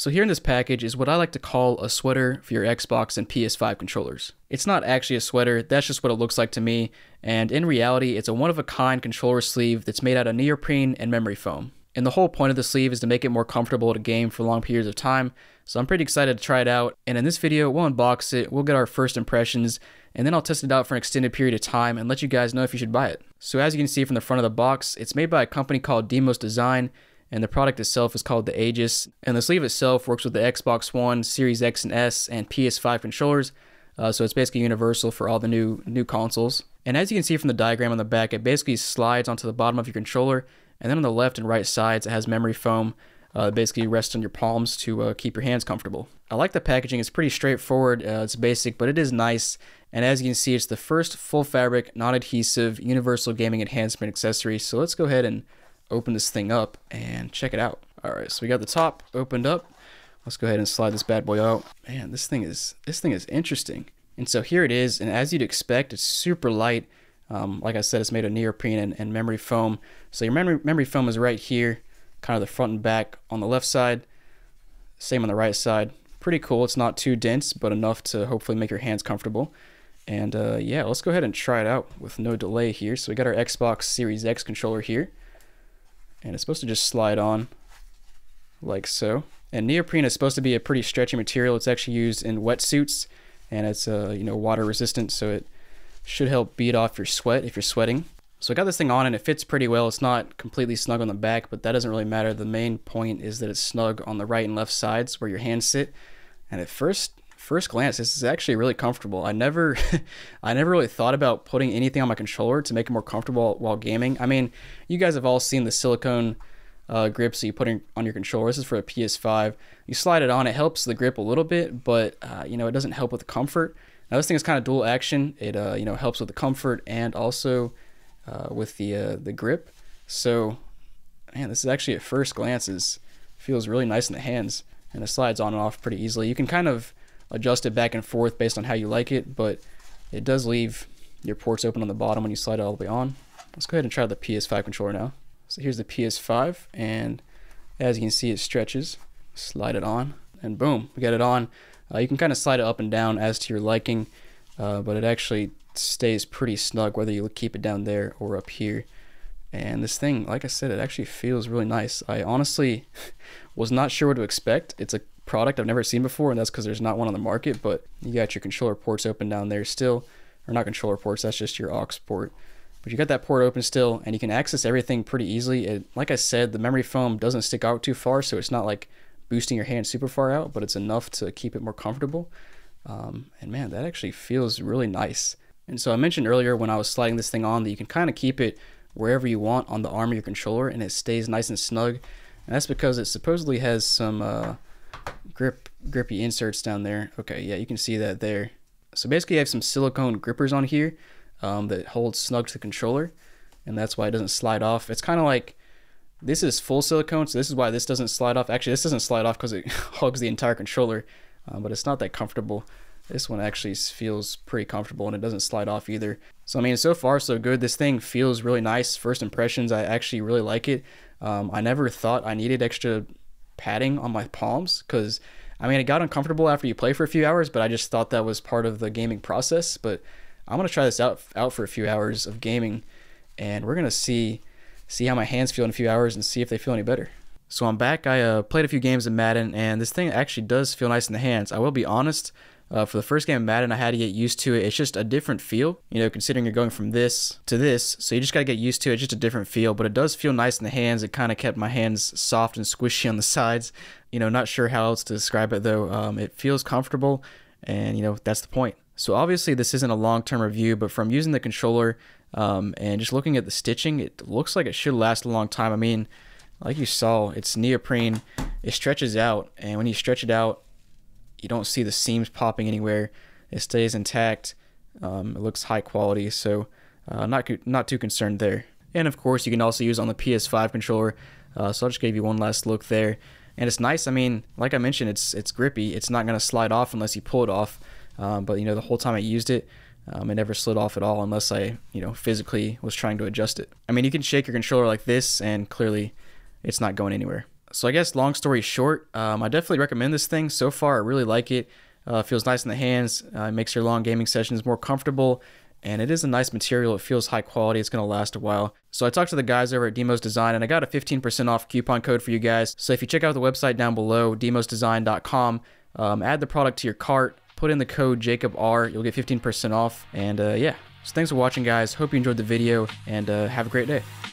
So here in this package is what I like to call a sweater for your Xbox and PS5 controllers. It's not actually a sweater, that's just what it looks like to me, and in reality it's a one-of-a-kind controller sleeve that's made out of neoprene and memory foam. And the whole point of the sleeve is to make it more comfortable to game for long periods of time, so I'm pretty excited to try it out, and in this video we'll unbox it, we'll get our first impressions, and then I'll test it out for an extended period of time and let you guys know if you should buy it. So as you can see from the front of the box, it's made by a company called Deemos Design, and the product itself is called the Aegis, and the sleeve itself works with the Xbox One, Series X and S, and PS5 controllers, so it's basically universal for all the new consoles. And as you can see from the diagram on the back, it basically slides onto the bottom of your controller, and then on the left and right sides it has memory foam that basically rests on your palms to keep your hands comfortable. I like the packaging, it's pretty straightforward, it's basic, but it is nice, and as you can see it's the first full fabric, non-adhesive, universal gaming enhancement accessory, so let's go ahead and open this thing up and check it out. Alright, so we got the top opened up. Let's go ahead and slide this bad boy out. Man, this thing is interesting. And so here it is, and as you'd expect, it's super light. Like I said, it's made of neoprene and memory foam. So your memory foam is right here, kind of the front and back on the left side. Same on the right side. Pretty cool, it's not too dense, but enough to hopefully make your hands comfortable. And yeah, let's go ahead and try it out with no delay here. So we got our Xbox Series X controller here. And it's supposed to just slide on like so. And neoprene is supposed to be a pretty stretchy material. It's actually used in wetsuits, and it's you know, water resistant, so it should help beat off your sweat if you're sweating. So I got this thing on and it fits pretty well. It's not completely snug on the back, but that doesn't really matter. The main point is that it's snug on the right and left sides where your hands sit. And at first glance, this is actually really comfortable. I never really thought about putting anything on my controller to make it more comfortable while gaming. I mean, you guys have all seen the silicone grips that you put on your controller. This is for a PS5. You slide it on, it helps the grip a little bit, but you know, it doesn't help with the comfort. Now this thing is kind of dual action. It you know, helps with the comfort and also with the grip. So man, this is actually at first glance feels really nice in the hands, and it slides on and off pretty easily. You can kind of adjust it back and forth based on how you like it, but it does leave your ports open on the bottom when you slide it all the way on. Let's go ahead and try the PS5 controller now. So here's the PS5, and as you can see, it stretches. Slide it on, and boom, we got it on. You can kind of slide it up and down as to your liking, but it actually stays pretty snug whether you keep it down there or up here. And this thing, like I said, it actually feels really nice. I honestly was not sure what to expect. It's a product I've never seen before, and that's because there's not one on the market, but you got your controller ports open down there still, or not controller ports, that's just your aux port, but you got that port open still, and you can access everything pretty easily. It, like I said, the memory foam doesn't stick out too far, so it's not like boosting your hand super far out, but it's enough to keep it more comfortable, and man, that actually feels really nice. And so I mentioned earlier when I was sliding this thing on that you can kind of keep it wherever you want on the arm of your controller, and it stays nice and snug, and that's because it supposedly has some grippy inserts down there. Okay, yeah, you can see that there. So basically I have some silicone grippers on here that hold snug to the controller, and that's why it doesn't slide off. It's kind of like, this is full silicone, so this is why this doesn't slide off. Actually, this doesn't slide off because it hugs the entire controller, but it's not that comfortable. This one actually feels pretty comfortable, and it doesn't slide off either. So I mean, so far so good. This thing feels really nice. First impressions, I actually really like it. I never thought I needed extra padding on my palms, because I mean, it got uncomfortable after you play for a few hours, but I just thought that was part of the gaming process. But I'm gonna try this out for a few hours of gaming, and we're gonna see how my hands feel in a few hours and see if they feel any better. So I'm back. I played a few games of Madden, and this thing actually does feel nice in the hands. I will be honest, for the first game of Madden, I had to get used to it. It's just a different feel, you know, considering you're going from this to this, so you just gotta get used to it. It's just a different feel, but it does feel nice in the hands. It kind of kept my hands soft and squishy on the sides. You know, not sure how else to describe it though. It feels comfortable, and you know, that's the point. So obviously this isn't a long-term review, but from using the controller and just looking at the stitching, it looks like it should last a long time. I mean, like you saw, it's neoprene, it stretches out, and when you stretch it out, you don't see the seams popping anywhere. It stays intact. It looks high quality, so not too concerned there. And of course, you can also use it on the PS5 controller. So I'll just give you one last look there. And it's nice. I mean, like I mentioned, it's grippy. It's not gonna slide off unless you pull it off. But you know, the whole time I used it, it never slid off at all unless I, you know, physically was trying to adjust it. I mean, you can shake your controller like this, and clearly, it's not going anywhere. So I guess long story short, I definitely recommend this thing. So far, I really like it. Feels nice in the hands. It makes your long gaming sessions more comfortable. And it is a nice material. It feels high quality. It's going to last a while. So I talked to the guys over at Deemos Design, and I got a 15% off coupon code for you guys. So if you check out the website down below, deemosdesign.com, add the product to your cart, put in the code JacobR, you'll get 15% off. And yeah, so thanks for watching, guys. Hope you enjoyed the video, and have a great day.